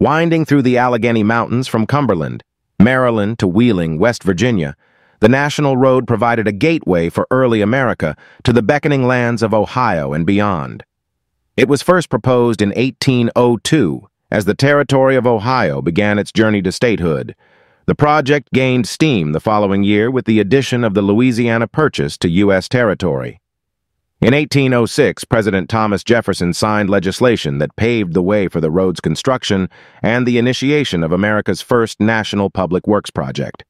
Winding through the Allegheny Mountains from Cumberland, Maryland to Wheeling, West Virginia, the National Road provided a gateway for early America to the beckoning lands of Ohio and beyond. It was first proposed in 1802 as the territory of Ohio began its journey to statehood. The project gained steam the following year with the addition of the Louisiana Purchase to U.S. territory. In 1806, President Thomas Jefferson signed legislation that paved the way for the road's construction and the initiation of America's first national public works project.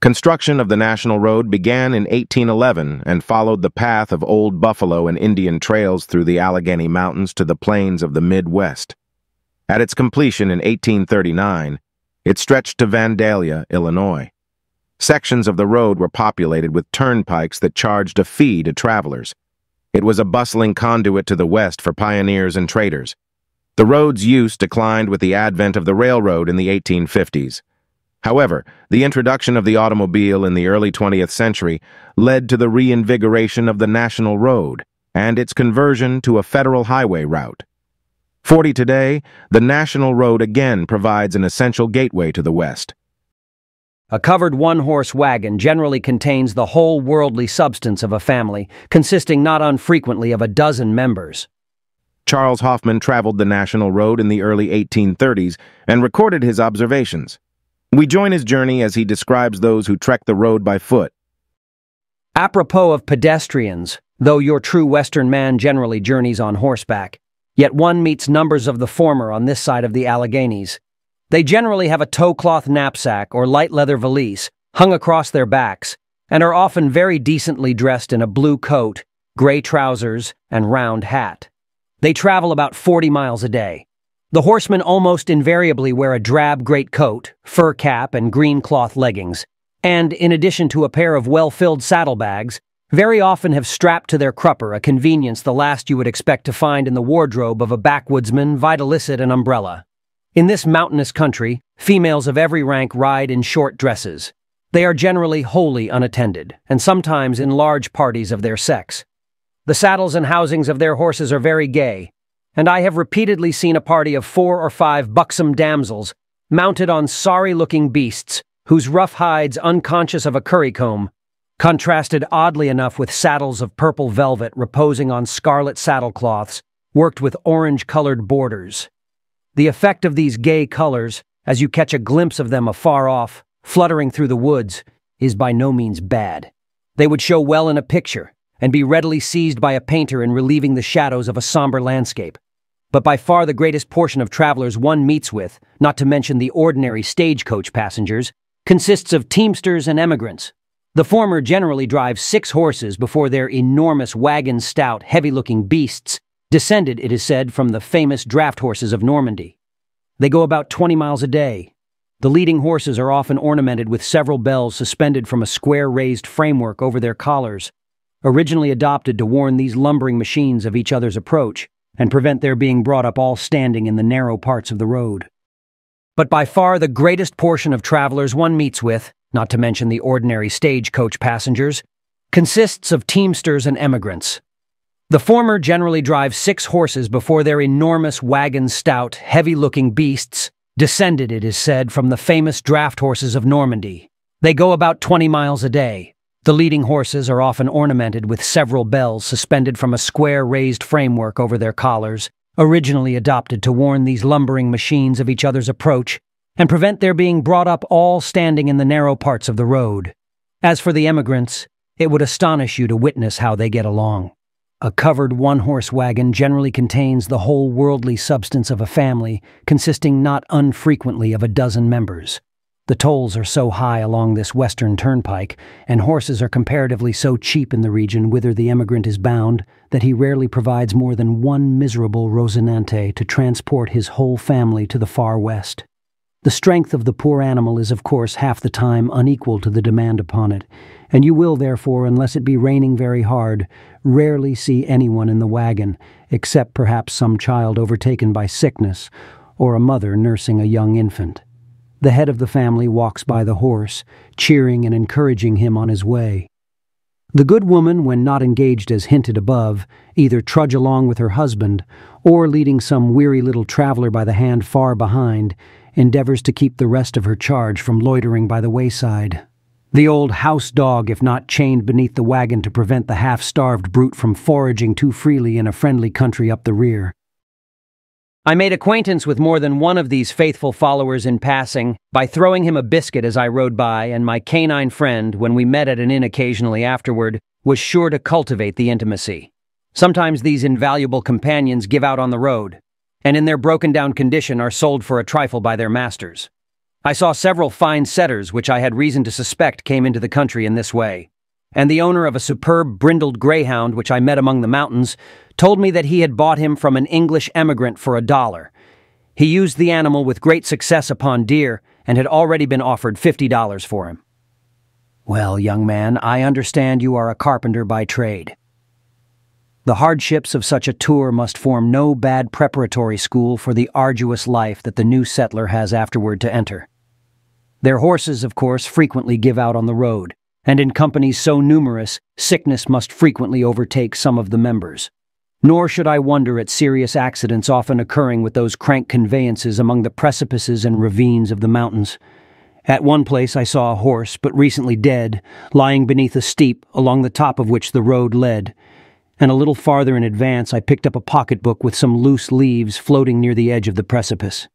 Construction of the National Road began in 1811 and followed the path of Old Buffalo and Indian trails through the Allegheny Mountains to the plains of the Midwest. At its completion in 1839, it stretched to Vandalia, Illinois. Sections of the road were populated with turnpikes that charged a fee to travelers. It was a bustling conduit to the West for pioneers and traders. The road's use declined with the advent of the railroad in the 1850s. However, the introduction of the automobile in the early 20th century led to the reinvigoration of the National Road and its conversion to a federal highway route. Today, the National Road again provides an essential gateway to the West. A covered one-horse wagon generally contains the whole worldly substance of a family, consisting not unfrequently of a dozen members. Charles Hoffman traveled the National Road in the early 1830s and recorded his observations. We join his journey as he describes those who trek the road by foot. Apropos of pedestrians, though your true Western man generally journeys on horseback, yet one meets numbers of the former on this side of the Alleghenies. They generally have a tow-cloth knapsack or light leather valise hung across their backs and are often very decently dressed in a blue coat, gray trousers, and round hat. They travel about 40 miles a day. The horsemen almost invariably wear a drab greatcoat, fur cap, and green cloth leggings, and, in addition to a pair of well-filled saddlebags, very often have strapped to their crupper a convenience the last you would expect to find in the wardrobe of a backwoodsman, videlicet, and umbrella. In this mountainous country, females of every rank ride in short dresses. They are generally wholly unattended, and sometimes in large parties of their sex. The saddles and housings of their horses are very gay, and I have repeatedly seen a party of 4 or 5 buxom damsels mounted on sorry-looking beasts whose rough hides, unconscious of a currycomb, contrasted oddly enough with saddles of purple velvet reposing on scarlet saddlecloths worked with orange-colored borders. The effect of these gay colors, as you catch a glimpse of them afar off, fluttering through the woods, is by no means bad. They would show well in a picture, and be readily seized by a painter in relieving the shadows of a somber landscape. But by far the greatest portion of travelers one meets with, not to mention the ordinary stagecoach passengers, consists of teamsters and emigrants. The former generally drive 6 horses before their enormous wagon-stout, heavy-looking beasts, descended, it is said, from the famous draft horses of Normandy. They go about 20 miles a day. The leading horses are often ornamented with several bells suspended from a square raised framework over their collars, originally adopted to warn these lumbering machines of each other's approach and prevent their being brought up all standing in the narrow parts of the road. But by far the greatest portion of travelers one meets with, not to mention the ordinary stagecoach passengers, consists of teamsters and emigrants. The former generally drive 6 horses before their enormous wagon-stout, heavy-looking beasts, descended, it is said, from the famous draft horses of Normandy. They go about 20 miles a day. The leading horses are often ornamented with several bells suspended from a square raised framework over their collars, originally adopted to warn these lumbering machines of each other's approach and prevent their being brought up all standing in the narrow parts of the road. As for the emigrants, it would astonish you to witness how they get along. A covered one-horse wagon generally contains the whole worldly substance of a family, consisting not unfrequently of a dozen members. The tolls are so high along this western turnpike, and horses are comparatively so cheap in the region whither the emigrant is bound, that he rarely provides more than one miserable Rosinante to transport his whole family to the far west. The strength of the poor animal is, of course, half the time unequal to the demand upon it, and you will, therefore, unless it be raining very hard, rarely see anyone in the wagon, except perhaps some child overtaken by sickness, or a mother nursing a young infant. The head of the family walks by the horse, cheering and encouraging him on his way. The good woman, when not engaged as hinted above, either trudge along with her husband, or leading some weary little traveler by the hand far behind, endeavors to keep the rest of her charge from loitering by the wayside. The old house dog, if not chained beneath the wagon to prevent the half-starved brute from foraging too freely in a friendly country up the rear. I made acquaintance with more than one of these faithful followers in passing by throwing him a biscuit as I rode by, and my canine friend, when we met at an inn occasionally afterward, was sure to cultivate the intimacy. Sometimes these invaluable companions give out on the road, and in their broken-down condition are sold for a trifle by their masters. I saw several fine setters which I had reason to suspect came into the country in this way, and the owner of a superb brindled greyhound which I met among the mountains told me that he had bought him from an English emigrant for $1. He used the animal with great success upon deer and had already been offered $50 for him. Well, young man, I understand you are a carpenter by trade. The hardships of such a tour must form no bad preparatory school for the arduous life that the new settler has afterward to enter. Their horses, of course, frequently give out on the road, and in companies so numerous, sickness must frequently overtake some of the members. Nor should I wonder at serious accidents often occurring with those crank conveyances among the precipices and ravines of the mountains. At one place I saw a horse, but recently dead, lying beneath a steep along the top of which the road led, and a little farther in advance I picked up a pocketbook with some loose leaves floating near the edge of the precipice.